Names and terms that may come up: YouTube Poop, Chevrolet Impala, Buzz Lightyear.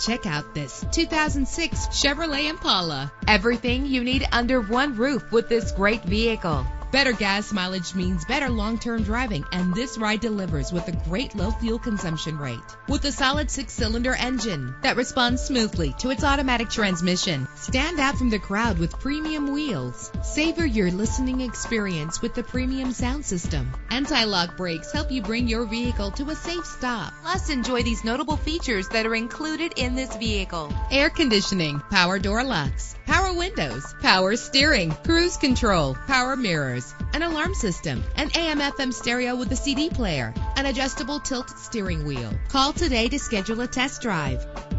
Check out this 2006 Chevrolet Impala. Everything you need under one roof with this great vehicle. Better gas mileage means better long-term driving, and this ride delivers with a great low fuel consumption rate. With a solid 6-cylinder engine that responds smoothly to its automatic transmission, stand out from the crowd with premium wheels. Savor your listening experience with the premium sound system. Anti-lock brakes help you bring your vehicle to a safe stop. Plus, enjoy these notable features that are included in this vehicle: air conditioning, power door locks, power windows, power steering, cruise control, power mirrors, an alarm system, an AM/FM stereo with a CD player, an adjustable tilt steering wheel. Call today to schedule a test drive.